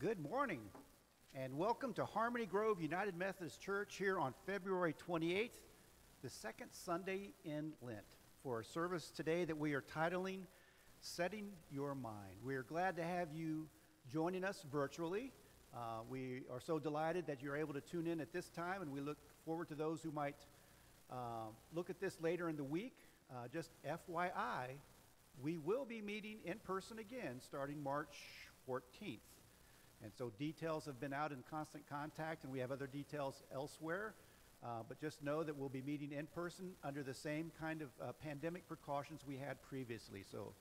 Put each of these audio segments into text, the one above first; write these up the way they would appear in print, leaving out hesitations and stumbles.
Good morning, and welcome to Harmony Grove United Methodist Church here on February 28th, the second Sunday in Lent, for our service today that we are titling, Setting Your Mind. We are glad to have you joining us virtually. We are so delighted that you're able to tune in at this time, and we look forward to those who might look at this later in the week. Just FYI, we will be meeting in person again starting March 14th. And so details have been out in constant contact, and we have other details elsewhere. But just know that we'll be meeting in person under the same kind of pandemic precautions we had previously. So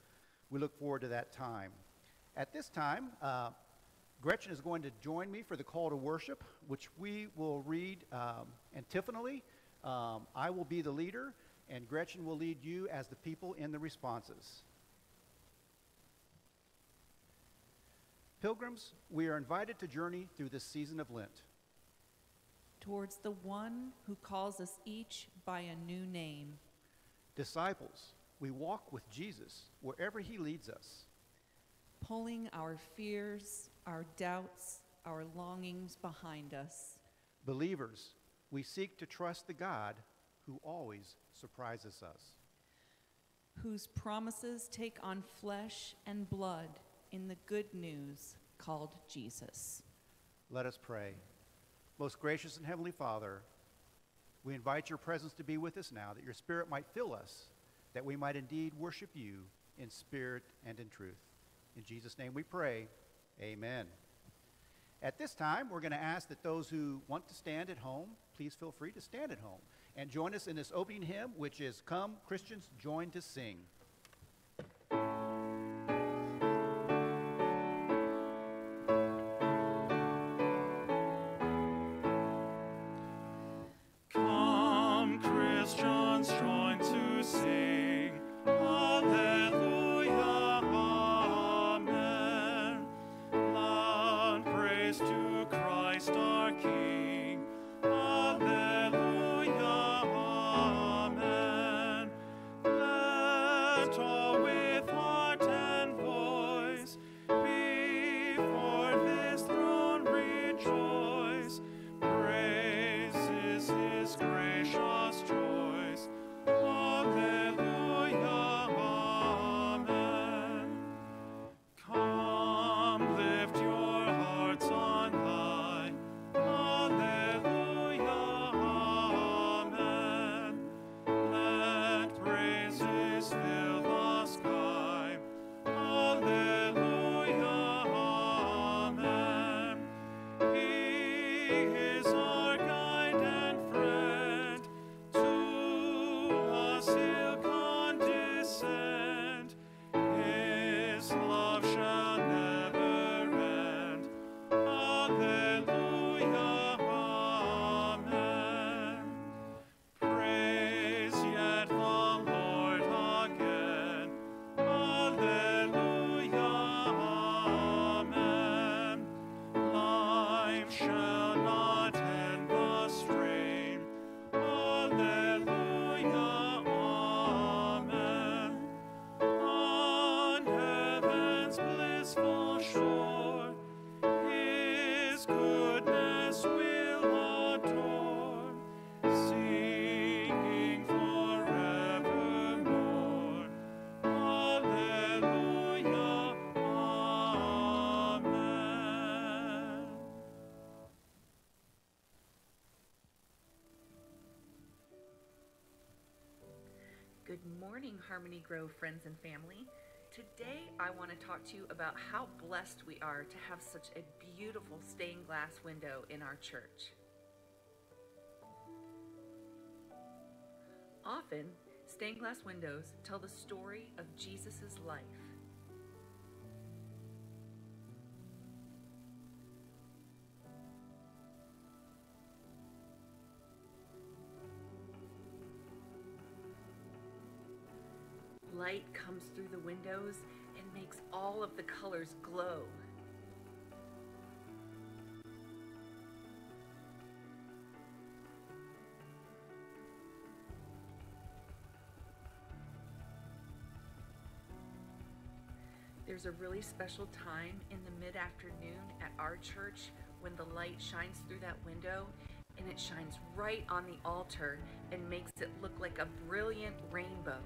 we look forward to that time. At this time, Gretchen is going to join me for the call to worship, which we will read antiphonally. I will be the leader, and Gretchen will lead you as the people in the responses. Pilgrims, we are invited to journey through this season of Lent. Towards the one who calls us each by a new name. Disciples, we walk with Jesus wherever he leads us. Pulling our fears, our doubts, our longings behind us. Believers, we seek to trust the God who always surprises us. Whose promises take on flesh and blood in the good news called Jesus. Let us pray. Most gracious and heavenly Father, we invite your presence to be with us now, that your spirit might fill us, that we might indeed worship you in spirit and in truth. In Jesus' name we pray, amen. At this time, we're going to ask that those who want to stand at home, please feel free to stand at home and join us in this opening hymn, which is Come, Christians, Join to Sing. Harmony Grove friends and family. Today I want to talk to you about how blessed we are to have such a beautiful stained glass window in our church. Often, stained glass windows tell the story of Jesus's life. Light comes through the windows and makes all of the colors glow. There's a really special time in the mid-afternoon at our church when the light shines through that window, and it shines right on the altar and makes it look like a brilliant rainbow.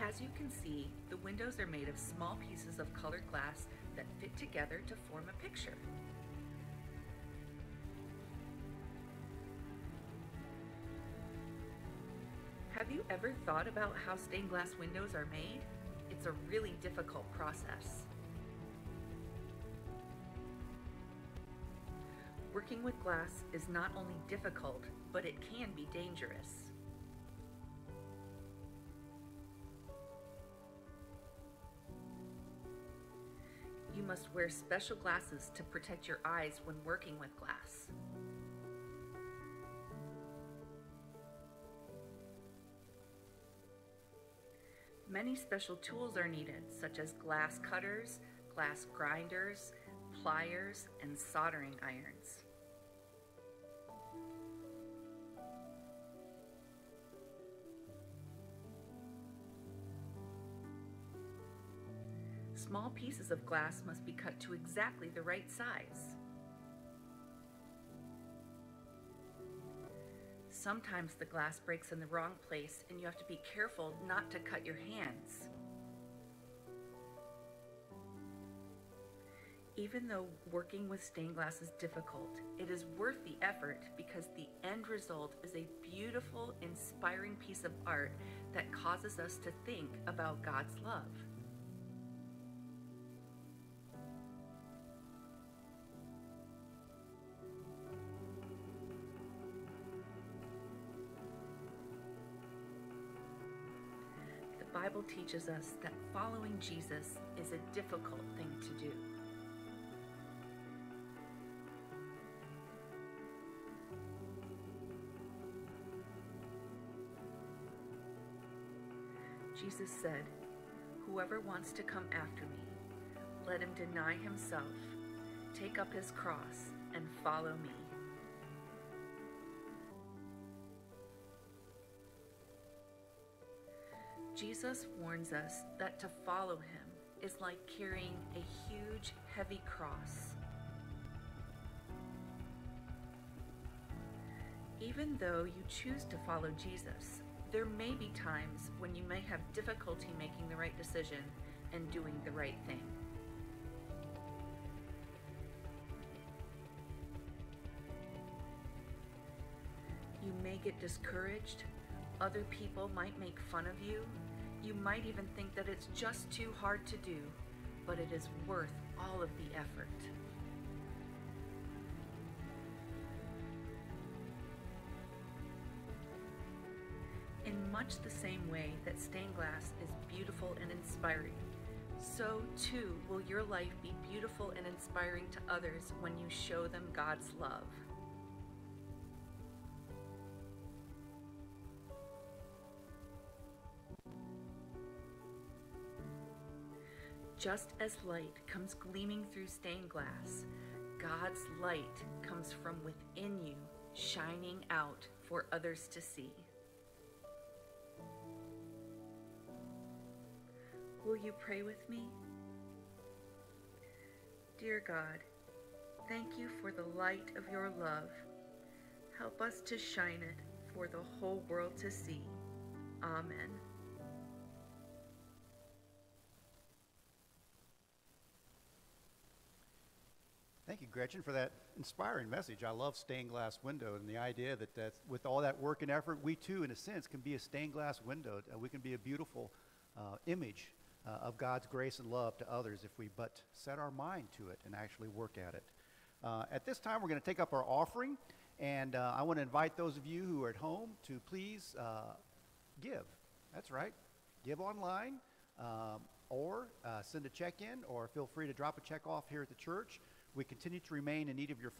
As you can see, the windows are made of small pieces of colored glass that fit together to form a picture. Have you ever thought about how stained glass windows are made? It's a really difficult process. Working with glass is not only difficult, but it can be dangerous. You must wear special glasses to protect your eyes when working with glass. Many special tools are needed, such as glass cutters, glass grinders, pliers, and soldering irons. Small pieces of glass must be cut to exactly the right size. Sometimes the glass breaks in the wrong place and you have to be careful not to cut your hands. Even though working with stained glass is difficult, it is worth the effort because the end result is a beautiful, inspiring piece of art that causes us to think about God's love. The Bible teaches us that following Jesus is a difficult thing to do. Jesus said, "Whoever wants to come after me, let him deny himself, take up his cross, and follow me." Jesus warns us that to follow him is like carrying a huge, heavy cross. Even though you choose to follow Jesus, there may be times when you may have difficulty making the right decision and doing the right thing. You may get discouraged, other people might make fun of you, you might even think that it's just too hard to do, but it is worth all of the effort. In much the same way that stained glass is beautiful and inspiring, so too will your life be beautiful and inspiring to others when you show them God's love. Just as light comes gleaming through stained glass, God's light comes from within you, shining out for others to see. Will you pray with me? Dear God, thank you for the light of your love. Help us to shine it for the whole world to see. Amen. Thank you, Gretchen, for that inspiring message. I love stained glass window and the idea that with all that work and effort, we too, in a sense, can be a stained glass window. We can be a beautiful image of God's grace and love to others if we but set our mind to it and actually work at it. At this time, we're going to take up our offering, and I want to invite those of you who are at home to please give. That's right. Give online or send a check in, or feel free to drop a check off here at the church. We continue to remain in need of your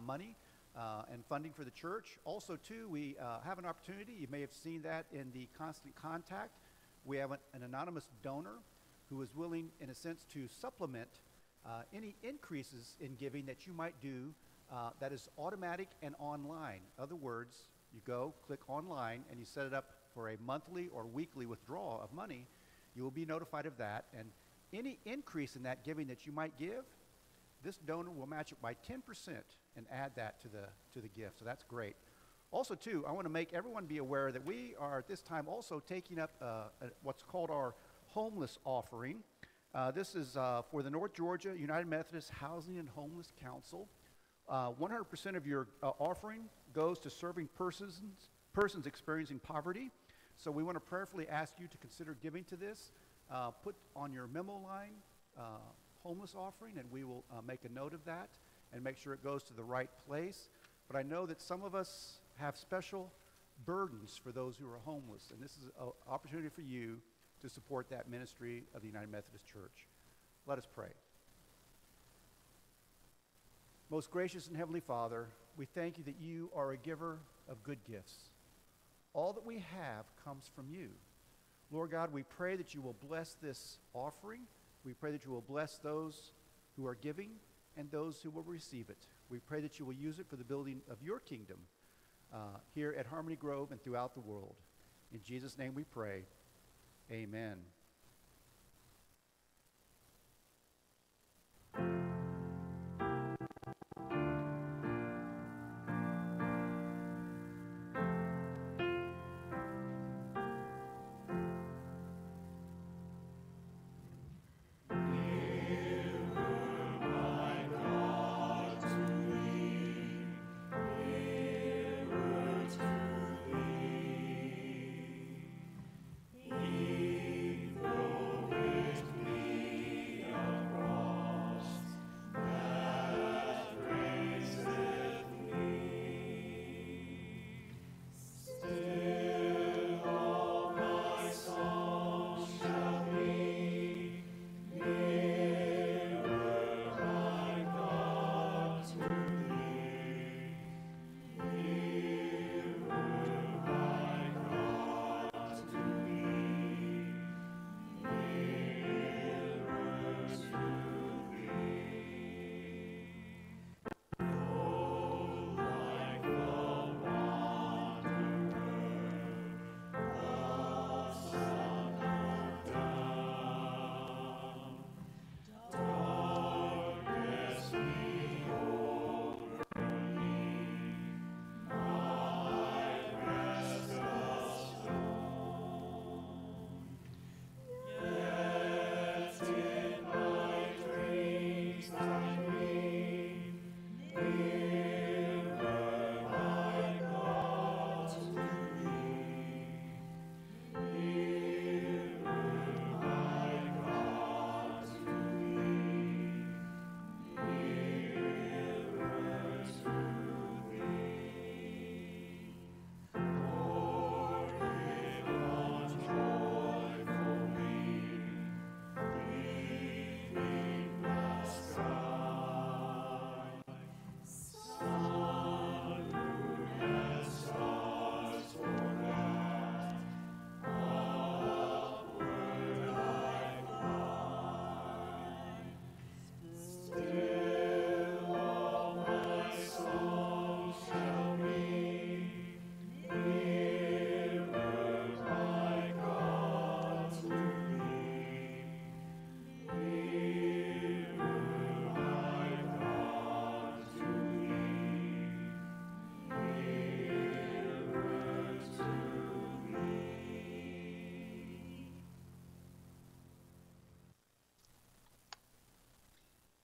money and funding for the church. Also, too, we have an opportunity. You may have seen that in the Constant Contact. We have an anonymous donor who is willing, in a sense, to supplement any increases in giving that you might do that is automatic and online. In other words, you go, click online, and you set it up for a monthly or weekly withdrawal of money. You will be notified of that, and any increase in that giving that you might give, this donor will match it by 10% and add that to the gift. So that's great. Also, too, I want to make everyone be aware that we are at this time also taking up what's called our homeless offering. This is for the North Georgia United Methodist Housing and Homeless Council. 100% of your offering goes to serving persons experiencing poverty. So we want to prayerfully ask you to consider giving to this. Put on your memo line homeless offering, and we will make a note of that and make sure it goes to the right place. But I know that some of us have special burdens for those who are homeless, and this is an opportunity for you to support that ministry of the United Methodist Church. Let us pray. Most gracious and heavenly Father, we thank you that you are a giver of good gifts. All that we have comes from you. Lord God, we pray that you will bless this offering. We pray that you will bless those who are giving and those who will receive it. We pray that you will use it for the building of your kingdom here at Harmony Grove and throughout the world. In Jesus' name we pray. Amen.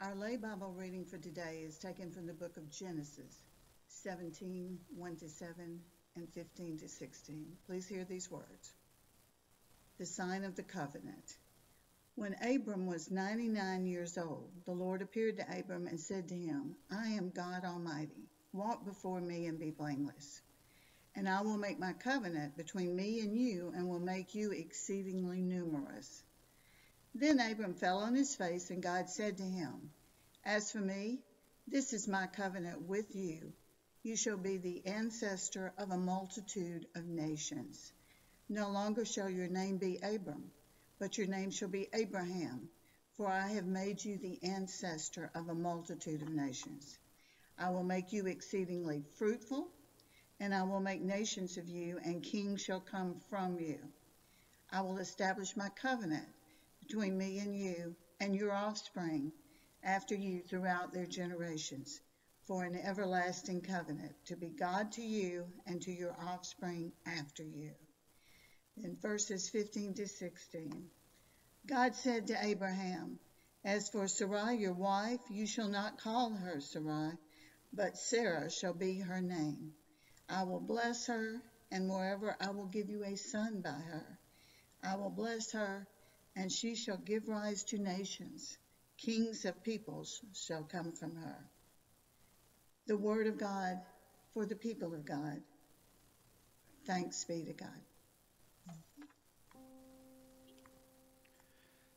Our lay Bible reading for today is taken from the book of Genesis, 17:1-7 and 15-16. Please hear these words. The sign of the covenant. When Abram was 99 years old, the Lord appeared to Abram and said to him, I am God Almighty. Walk before me and be blameless. And I will make my covenant between me and you and will make you exceedingly numerous. Then Abram fell on his face, and God said to him, As for me, this is my covenant with you. You shall be the ancestor of a multitude of nations. No longer shall your name be Abram, but your name shall be Abraham, for I have made you the ancestor of a multitude of nations. I will make you exceedingly fruitful, and I will make nations of you, and kings shall come from you. I will establish my covenant between me and you and your offspring after you throughout their generations, for an everlasting covenant, to be God to you and to your offspring after you. In verses 15 to 16, God said to Abraham, as for Sarai, your wife, you shall not call her Sarai, but Sarah shall be her name. I will bless her, and moreover, I will give you a son by her. I will bless her, and she shall give rise to nations. Kings of peoples shall come from her. The word of God for the people of God. Thanks be to God.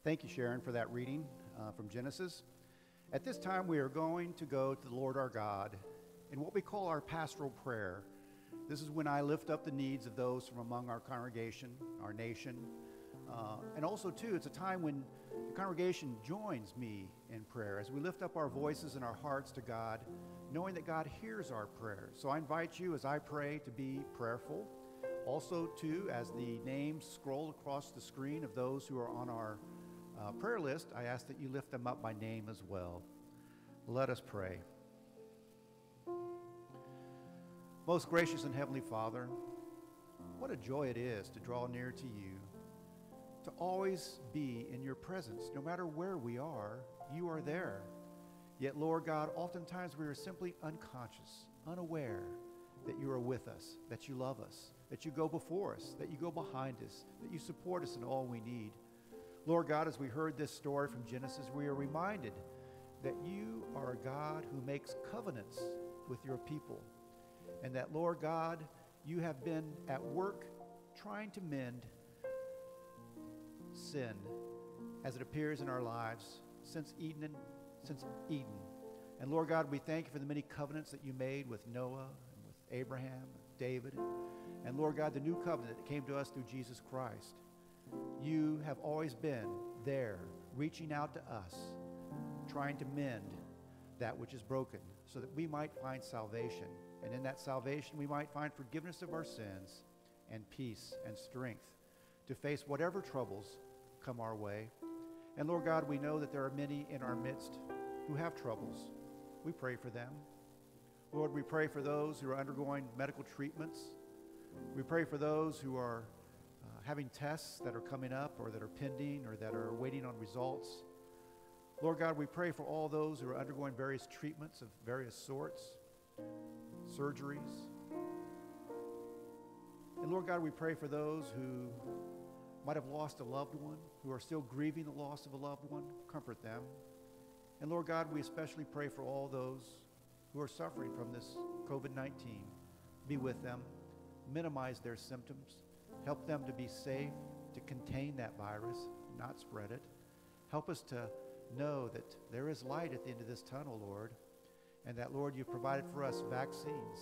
Thank you, Sharon, for that reading from Genesis. At this time, we are going to go to the Lord our God in what we call our pastoral prayer. This is when I lift up the needs of those from among our congregation, our nation. And also, too, it's a time when the congregation joins me in prayer as we lift up our voices and our hearts to God, knowing that God hears our prayers. So I invite you, as I pray, to be prayerful. Also, too, as the names scroll across the screen of those who are on our prayer list, I ask that you lift them up by name as well. Let us pray. Most gracious and heavenly Father, what a joy it is to draw near to you, to always be in your presence. No matter where we are, you are there. Yet, Lord God, oftentimes we are simply unconscious, unaware that you are with us, that you love us, that you go before us, that you go behind us, that you support us in all we need. Lord God, as we heard this story from Genesis, we are reminded that you are a God who makes covenants with your people, and that, Lord God, you have been at work trying to mend sin as it appears in our lives since Eden. And Lord God, we thank you for the many covenants that you made with Noah, and with Abraham, and David, and Lord God, the new covenant that came to us through Jesus Christ. You have always been there, reaching out to us, trying to mend that which is broken, so that we might find salvation. And in that salvation, we might find forgiveness of our sins and peace and strength to face whatever troubles come our way. And Lord God, we know that there are many in our midst who have troubles. We pray for them. Lord, we pray for those who are undergoing medical treatments. We pray for those who are having tests that are coming up, or that are pending, or that are waiting on results. Lord God, we pray for all those who are undergoing various treatments of various sorts, surgeries. And Lord God, we pray for those who might have lost a loved one, who are still grieving the loss of a loved one. Comfort them. And Lord God, we especially pray for all those who are suffering from this COVID-19. Be with them. Minimize their symptoms. Help them to be safe, to contain that virus, not spread it. Help us to know that there is light at the end of this tunnel, Lord, and that, Lord, you've provided for us vaccines,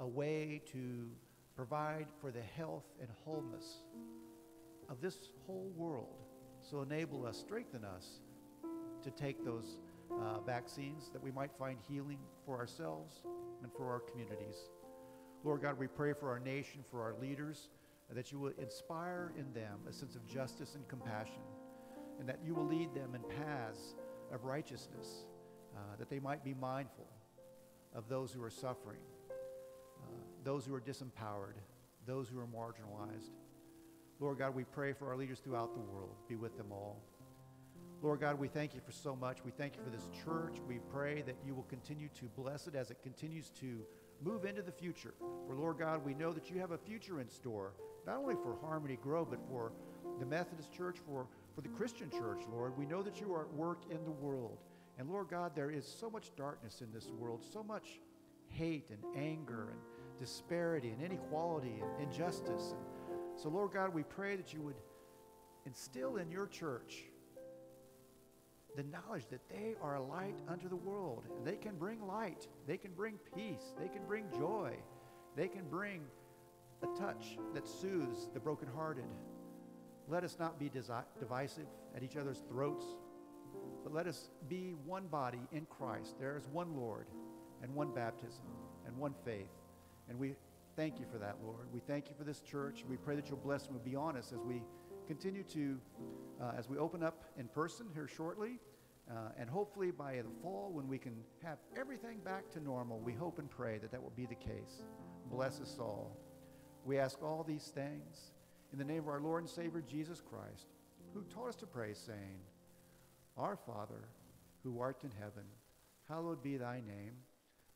a way to provide for the health and wholeness of this whole world. So enable us, strengthen us to take those vaccines, that we might find healing for ourselves and for our communities. Lord God, we pray for our nation, for our leaders, that you will inspire in them a sense of justice and compassion, and that you will lead them in paths of righteousness, that they might be mindful of those who are suffering, those who are disempowered, those who are marginalized. Lord God, we pray for our leaders throughout the world. Be with them all. Lord God, we thank you for so much. We thank you for this church. We pray that you will continue to bless it as it continues to move into the future. For, Lord God, we know that you have a future in store, not only for Harmony Grove, but for the Methodist Church, for the Christian church, Lord. We know that you are at work in the world. And, Lord God, there is so much darkness in this world, so much hate and anger and disparity and inequality and injustice. And so, Lord God, we pray that you would instill in your church the knowledge that they are a light unto the world. And they can bring light. They can bring peace. They can bring joy. They can bring a touch that soothes the brokenhearted. Let us not be divisive at each other's throats, but let us be one body in Christ. There is one Lord and one baptism and one faith. And we thank you for that, Lord. We thank you for this church. We pray that your blessing would be on us as we continue to, as we open up in person here shortly, and hopefully by the fall when we can have everything back to normal, we hope and pray that that will be the case. Bless us all. We ask all these things in the name of our Lord and Savior, Jesus Christ, who taught us to pray, saying, Our Father, who art in heaven, hallowed be thy name.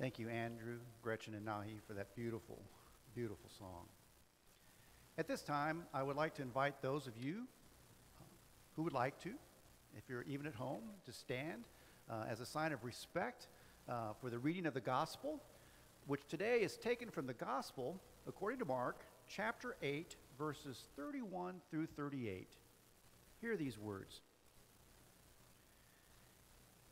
Thank you, Andrew, Gretchen, and Nahi for that beautiful, beautiful song. At this time, I would like to invite those of you who would like to, if you're even at home, to stand as a sign of respect for the reading of the gospel, which today is taken from the gospel according to Mark, chapter 8, verses 31 through 38. Hear these words.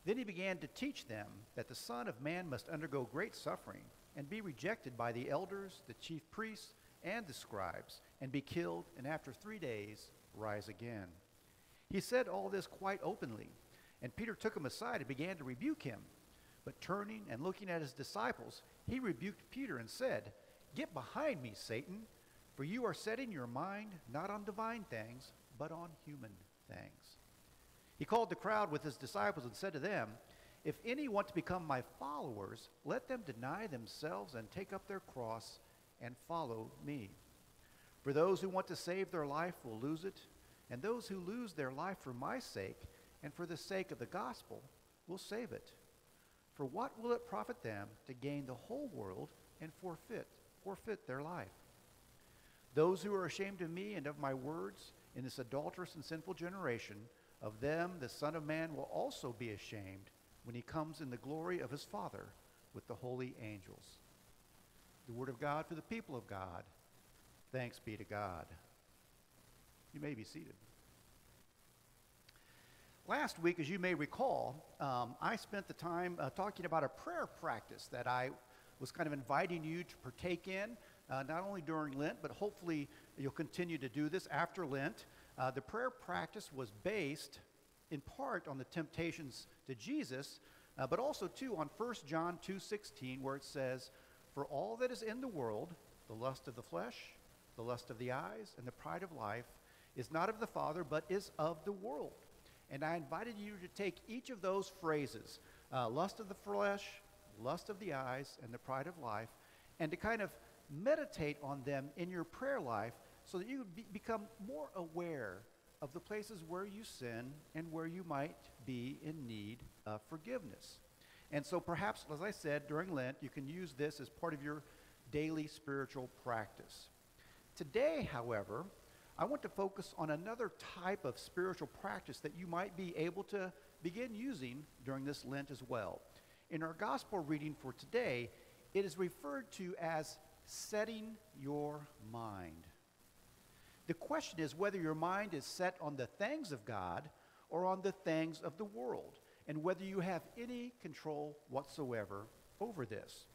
Then he began to teach them that the Son of Man must undergo great suffering and be rejected by the elders, the chief priests, and the scribes, and be killed, and after 3 days rise again. He said all this quite openly, and Peter took him aside and began to rebuke him. But turning and looking at his disciples, he rebuked Peter and said, "Get behind me, Satan, for you are setting your mind not on divine things, but on human things." He called the crowd with his disciples and said to them, "If any want to become my followers, let them deny themselves and take up their cross and follow me. For those who want to save their life will lose it, and those who lose their life for my sake and for the sake of the gospel will save it. For what will it profit them to gain the whole world and forfeit their life? Those who are ashamed of me and of my words in this adulterous and sinful generation, of them the Son of Man will also be ashamed when he comes in the glory of his Father with the holy angels." The word of God for the people of God. Thanks be to God. You may be seated. Last week, as you may recall, I spent the time talking about a prayer practice that I was kind of inviting you to partake in, not only during Lent, but hopefully you'll continue to do this after Lent. The prayer practice was based in part on the temptations to Jesus, but also too on 1 John 2:16, where it says, "For all that is in the world, the lust of the flesh, the lust of the eyes, and the pride of life, is not of the Father, but is of the world." And I invited you to take each of those phrases, lust of the flesh, lust of the eyes, and the pride of life, and to kind of meditate on them in your prayer life so that you would become more aware of the places where you sin and where you might be in need of forgiveness. And so perhaps, as I said, during Lent, you can use this as part of your daily spiritual practice. Today, however, I want to focus on another type of spiritual practice that you might be able to begin using during this Lent as well. In our gospel reading for today, it is referred to as setting your mind. The question is whether your mind is set on the things of God or on the things of the world, and whether you have any control whatsoever over this.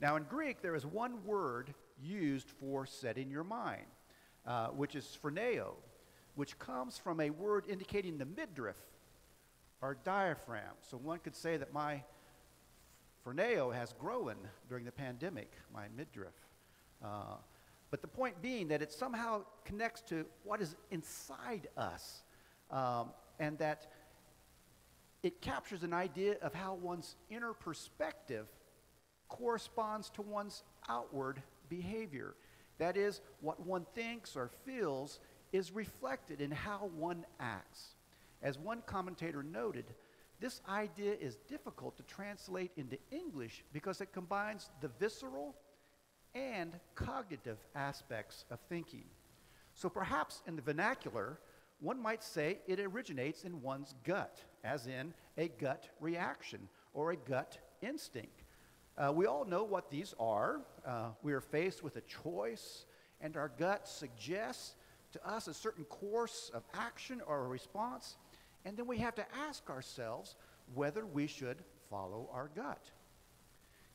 Now, in Greek, there is one word used for setting your mind, which is phroneo, which comes from a word indicating the midriff or diaphragm. So one could say that my phroneo has grown during the pandemic, my midriff. But the point being that it somehow connects to what is inside us, and that it captures an idea of how one's inner perspective corresponds to one's outward behavior. That is, what one thinks or feels is reflected in how one acts. As one commentator noted, this idea is difficult to translate into English because it combines the visceral and cognitive aspects of thinking. So perhaps in the vernacular, one might say it originates in one's gut, as in a gut reaction or a gut instinct. We all know what these are. We are faced with a choice, and our gut suggests to us a certain course of action or a response, and then we have to ask ourselves whether we should follow our gut.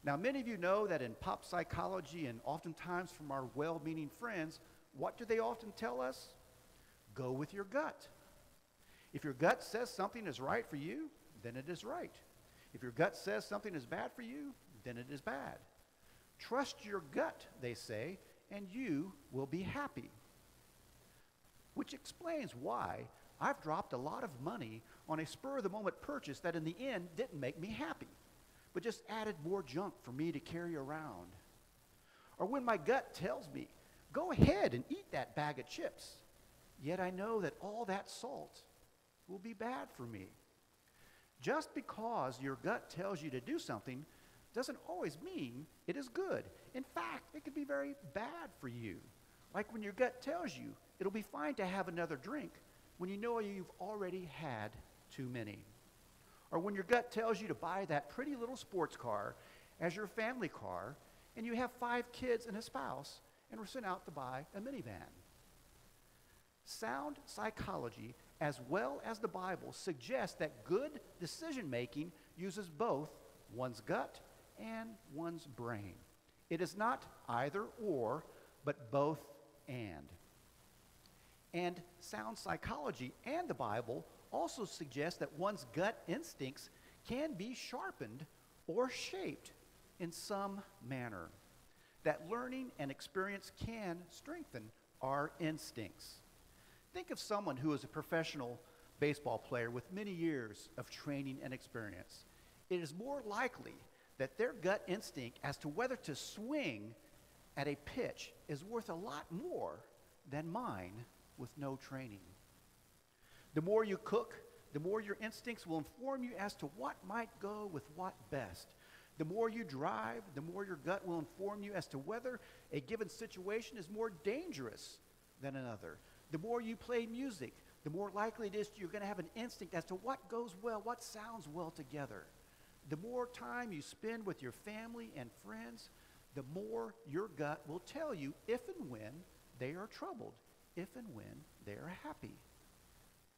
Now, many of you know that in pop psychology and oftentimes from our well-meaning friends, what do they often tell us? Go with your gut. If your gut says something is right for you, then it is right. If your gut says something is bad for you, then it is bad. Trust your gut, they say, and you will be happy. Which explains why I've dropped a lot of money on a spur-of-the-moment purchase that in the end didn't make me happy, but just added more junk for me to carry around. Or when my gut tells me, go ahead and eat that bag of chips, yet I know that all that salt will be bad for me. Just because your gut tells you to do something doesn't always mean it is good. In fact, it could be very bad for you. Like when your gut tells you it'll be fine to have another drink when you know you've already had too many. Or when your gut tells you to buy that pretty little sports car as your family car, and you have 5 kids and a spouse, and were sent out to buy a minivan. Sound psychology as well as the Bible, suggest that good decision-making uses both one's gut and one's brain. It is not either or, but both and. And sound psychology and the Bible also suggest that one's gut instincts can be sharpened or shaped in some manner, that learning and experience can strengthen our instincts. Think of someone who is a professional baseball player with many years of training and experience. It is more likely that their gut instinct as to whether to swing at a pitch is worth a lot more than mine with no training. The more you cook, the more your instincts will inform you as to what might go with what best. The more you drive, the more your gut will inform you as to whether a given situation is more dangerous than another. The more you play music, the more likely it is you're going to have an instinct as to what goes well, what sounds well together. The more time you spend with your family and friends, the more your gut will tell you if and when they are troubled, if and when they are happy.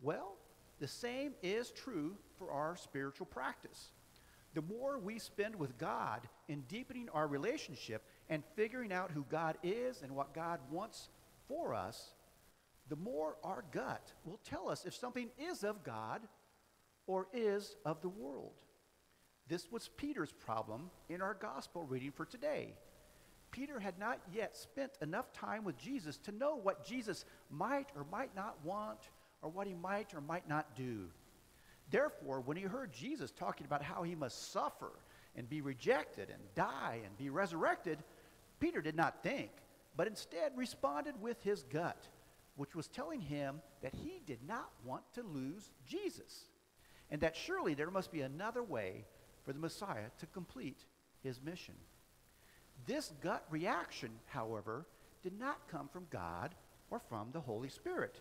Well, the same is true for our spiritual practice. The more we spend with God in deepening our relationship and figuring out who God is and what God wants for us, the more our gut will tell us if something is of God or is of the world. This was Peter's problem in our gospel reading for today. Peter had not yet spent enough time with Jesus to know what Jesus might or might not want, or what he might or might not do. Therefore, when he heard Jesus talking about how he must suffer and be rejected and die and be resurrected, Peter did not think, but instead responded with his gut, which was telling him that he did not want to lose Jesus, and that surely there must be another way for the Messiah to complete his mission. This gut reaction, however, did not come from God or from the Holy Spirit,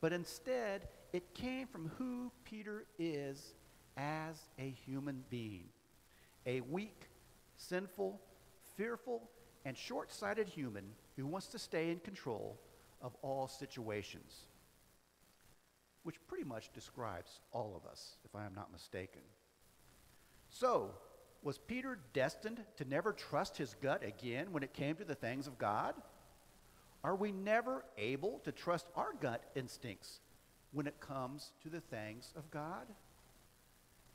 but instead it came from who Peter is as a human being, a weak, sinful, fearful, and short-sighted human who wants to stay in control of all situations, which pretty much describes all of us, if I am not mistaken. So, was Peter destined to never trust his gut again when it came to the things of God? Are we never able to trust our gut instincts when it comes to the things of God?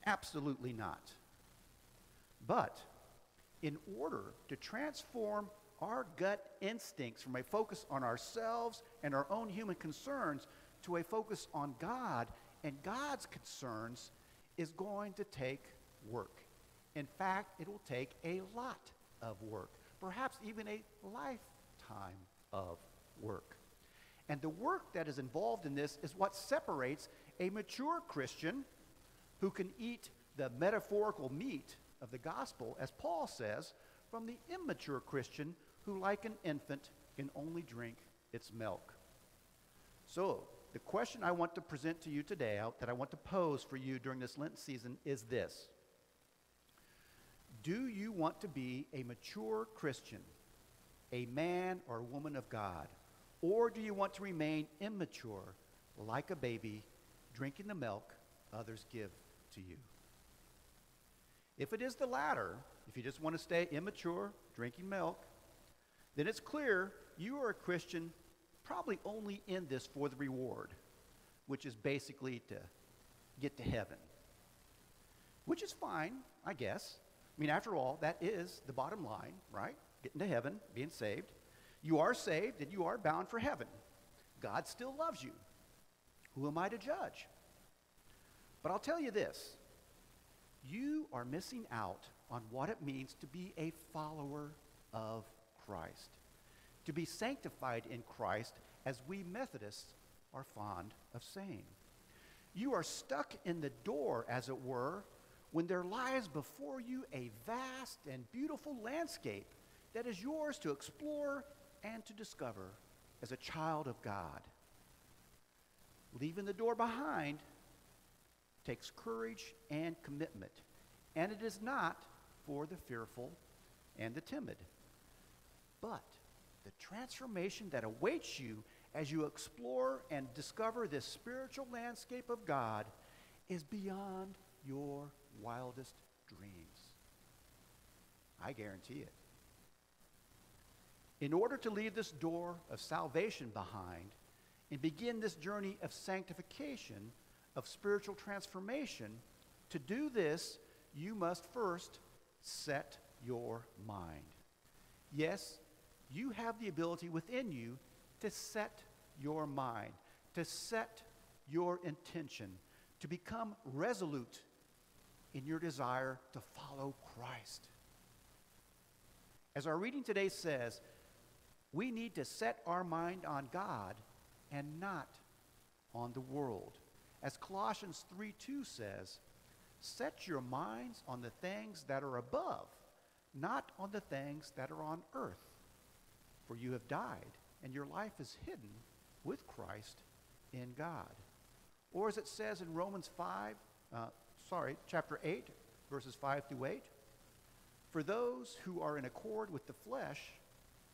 Absolutely not. But in order to transform our gut instincts from a focus on ourselves and our own human concerns to a focus on God and God's concerns is going to take work. In fact, it will take a lot of work, perhaps even a lifetime of work. And the work that is involved in this is what separates a mature Christian who can eat the metaphorical meat of the gospel, as Paul says, from the immature Christian who, like an infant, can only drink its milk. So, the question I want to present to you today, that I want to pose for you during this Lent season, is this. Do you want to be a mature Christian, a man or woman of God? Or do you want to remain immature, like a baby, drinking the milk others give to you? If it is the latter, if you just want to stay immature, drinking milk, then it's clear you are a Christian probably only in this for the reward, which is basically to get to heaven. Which is fine, I guess. I mean, after all, that is the bottom line, right? Getting to heaven, being saved. You are saved and you are bound for heaven. God still loves you. Who am I to judge? But I'll tell you this. You are missing out on what it means to be a follower of Christ, to be sanctified in Christ, as we Methodists are fond of saying. You are stuck in the door, as it were, when there lies before you a vast and beautiful landscape that is yours to explore and to discover as a child of God. Leaving the door behind takes courage and commitment, and it is not for the fearful and the timid. But the transformation that awaits you as you explore and discover this spiritual landscape of God is beyond your wildest dreams. I guarantee it. In order to leave this door of salvation behind and begin this journey of sanctification, of spiritual transformation, to do this, you must first set your mind. Yes, you have the ability within you to set your mind, to set your intention, to become resolute in your desire to follow Christ. As our reading today says, we need to set our mind on God and not on the world. As Colossians 3:2 says, set your minds on the things that are above, not on the things that are on earth. For you have died, and your life is hidden with Christ in God. Or as it says in chapter 8, verses 5 through 8, for those who are in accord with the flesh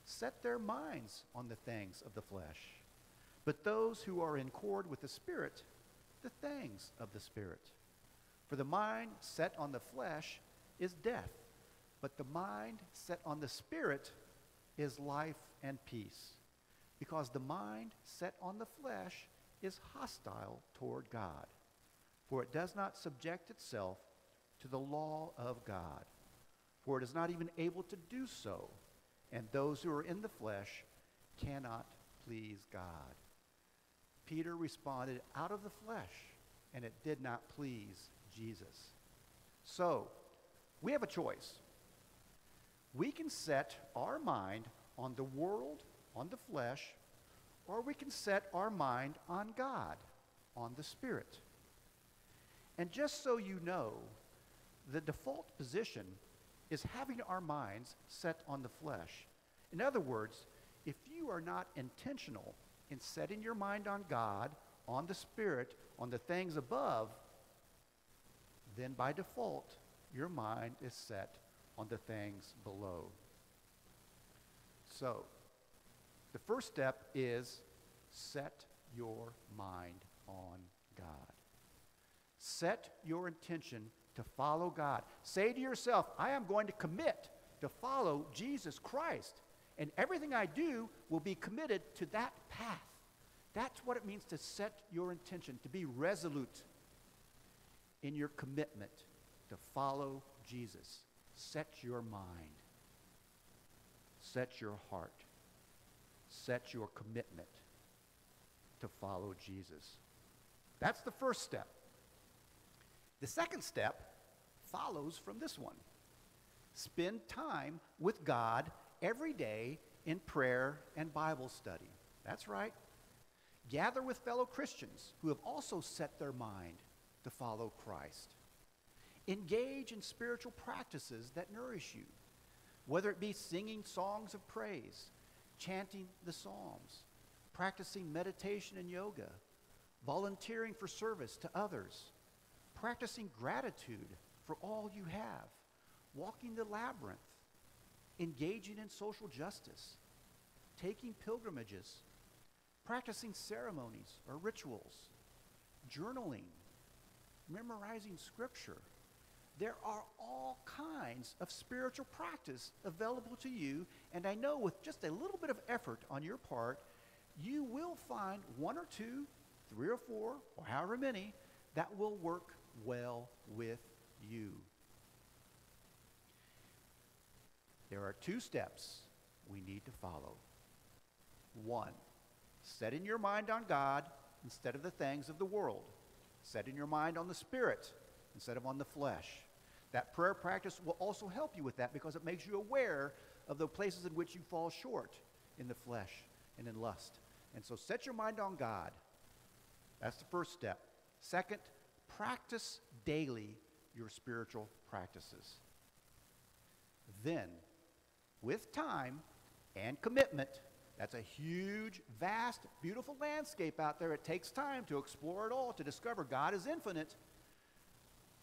set their minds on the things of the flesh, but those who are in accord with the Spirit, the things of the Spirit. For the mind set on the flesh is death, but the mind set on the Spirit is life and peace, because the mind set on the flesh is hostile toward God, for it does not subject itself to the law of God, for it is not even able to do so, and those who are in the flesh cannot please God. Peter responded, out of the flesh, and it did not please Jesus. So, we have a choice. We can set our mind on the world, on the flesh, or we can set our mind on God, on the Spirit. And just so you know, the default position is having our minds set on the flesh. In other words, if you are not intentional in setting your mind on God, on the Spirit, on the things above, then by default, your mind is set on the things below. So, the first step is set your mind on God. Set your intention to follow God. Say to yourself, I am going to commit to follow Jesus Christ, and everything I do will be committed to that path. That's what it means to set your intention, to be resolute in your commitment to follow Jesus. Set your mind. Set your heart. Set your commitment to follow Jesus. That's the first step. The second step follows from this one. Spend time with God every day in prayer and Bible study. That's right. Gather with fellow Christians who have also set their mind to follow Christ. Engage in spiritual practices that nourish you, whether it be singing songs of praise, chanting the Psalms, practicing meditation and yoga, volunteering for service to others, practicing gratitude for all you have, walking the labyrinth, engaging in social justice, taking pilgrimages, practicing ceremonies or rituals, journaling, memorizing scripture. There are all kinds of spiritual practice available to you, and I know with just a little bit of effort on your part, you will find one or two, three or four, or however many, that will work well with you. There are two steps we need to follow. One, setting your mind on God instead of the things of the world. Setting your mind on the Spirit instead of on the flesh. That prayer practice will also help you with that because it makes you aware of the places in which you fall short in the flesh and in lust. And so set your mind on God. That's the first step. Second, practice daily your spiritual practices. Then, with time and commitment, that's a huge, vast, beautiful landscape out there. It takes time to explore it all, to discover God is infinite,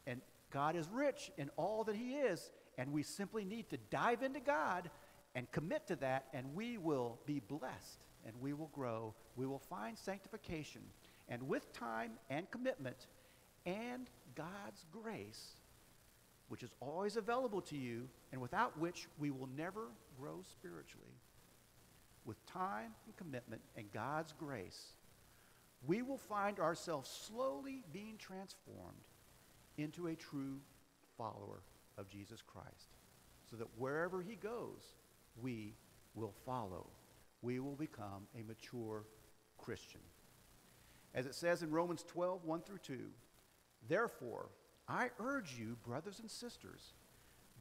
and God is rich in all that He is, and we simply need to dive into God and commit to that, and we will be blessed and we will grow. We will find sanctification. And with time and commitment and God's grace, which is always available to you and without which we will never grow spiritually, with time and commitment and God's grace, we will find ourselves slowly being transformed into a true follower of Jesus Christ, so that wherever he goes, we will follow. We will become a mature Christian. As it says in Romans 12, 1 through 2, therefore, I urge you, brothers and sisters,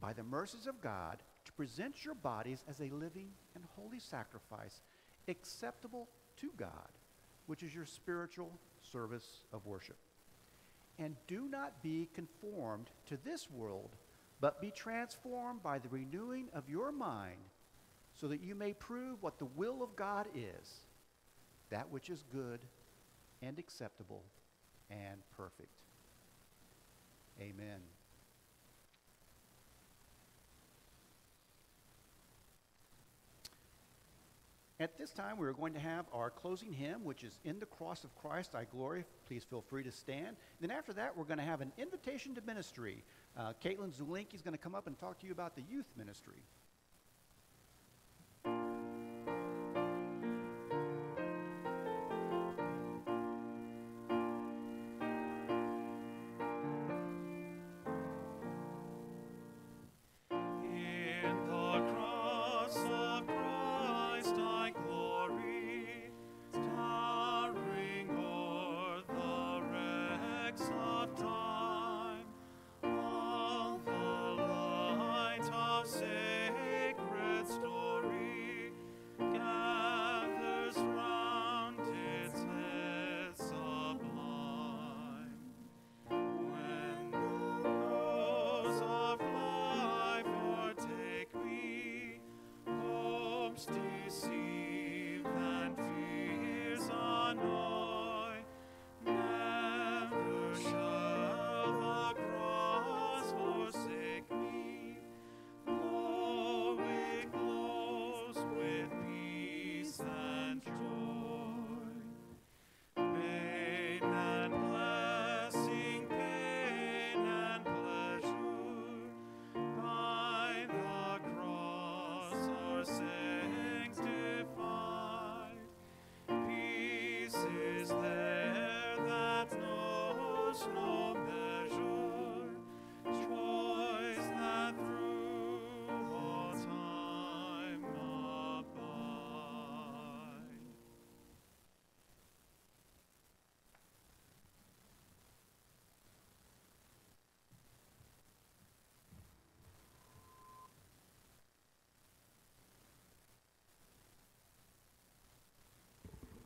by the mercies of God, to present your bodies as a living and holy sacrifice, acceptable to God, which is your spiritual service of worship. And do not be conformed to this world, but be transformed by the renewing of your mind, so that you may prove what the will of God is, that which is good and acceptable and perfect. Amen. At this time, we're going to have our closing hymn, which is In the Cross of Christ I Glory. Please feel free to stand. And then after that, we're going to have an invitation to ministry. Caitlin Zulinski is going to come up and talk to you about the youth ministry.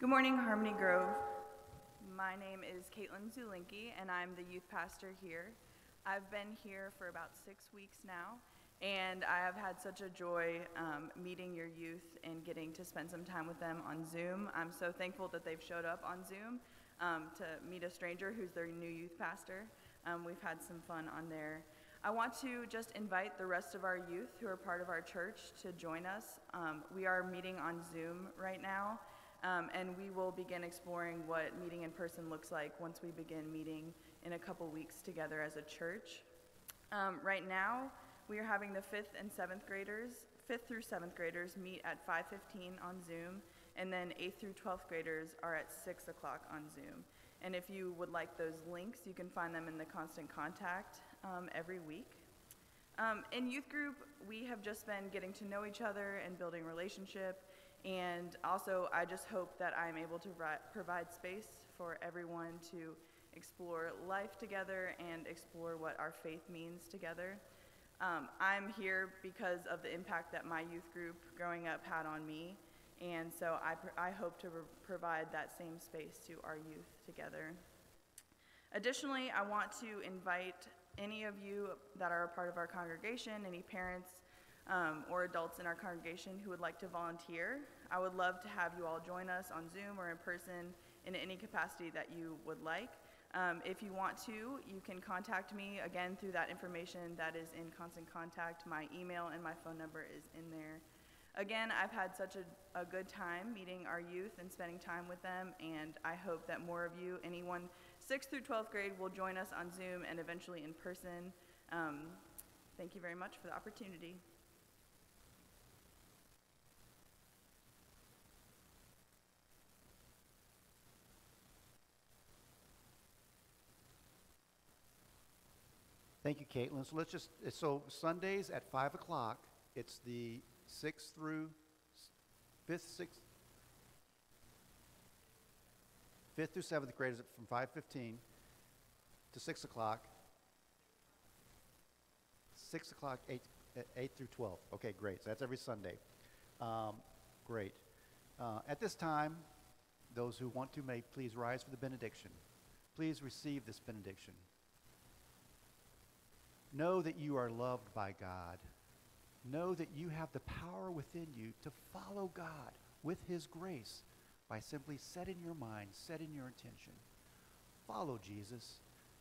Good morning, Harmony Grove. My name is Caitlin Zulinski, and I'm the youth pastor here. I've been here for about 6 weeks now, and I have had such a joy meeting your youth and getting to spend some time with them on Zoom. I'm so thankful that they've showed up on Zoom to meet a stranger who's their new youth pastor. We've had some fun on there. I want to just invite the rest of our youth who are part of our church to join us. We are meeting on Zoom right now. And we will begin exploring what meeting in person looks like once we begin meeting in a couple weeks together as a church. Right now, we are having the 5th through 7th graders meet at 5:15 on Zoom, and then 8th through 12th graders are at 6 o'clock on Zoom. And if you would like those links, you can find them in the Constant Contact every week. In youth group, we have just been getting to know each other and building relationship. And also, I just hope that I'm able to provide space for everyone to explore life together and explore what our faith means together. I'm here because of the impact that my youth group growing up had on me, and so I hope to provide that same space to our youth together. Additionally, I want to invite any of you that are a part of our congregation, any parents, or adults in our congregation who would like to volunteer. I would love to have you all join us on Zoom or in person in any capacity that you would like. If you want to, you can contact me again through that information that is in Constant Contact. My email and my phone number is in there. Again, I've had such a good time meeting our youth and spending time with them, and I hope that more of you, anyone 6th through 12th grade, will join us on Zoom and eventually in person. Thank you very much for the opportunity. Thank you, Caitlin. So let's just, so Sundays at 5 o'clock, it's the 6th through 5th, 6th, 5th through 7th graders from 5:15 to 6 o'clock. 6 o'clock, 8 through 12. Okay, great. So that's every Sunday. Great. At this time, those who want to may please rise for the benediction. Please receive this benediction. Know that you are loved by God. Know that you have the power within you to follow God with His grace by simply setting your mind, setting your intention. Follow Jesus,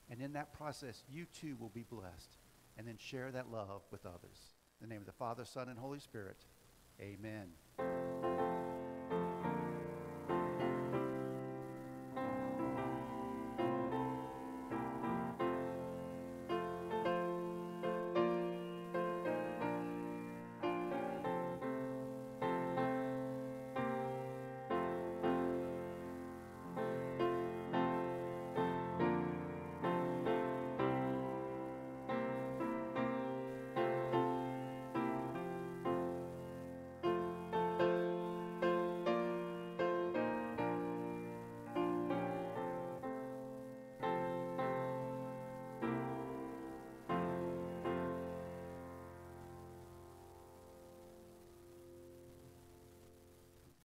and in that process, you too will be blessed, and then share that love with others. In the name of the Father, Son, and Holy Spirit, amen.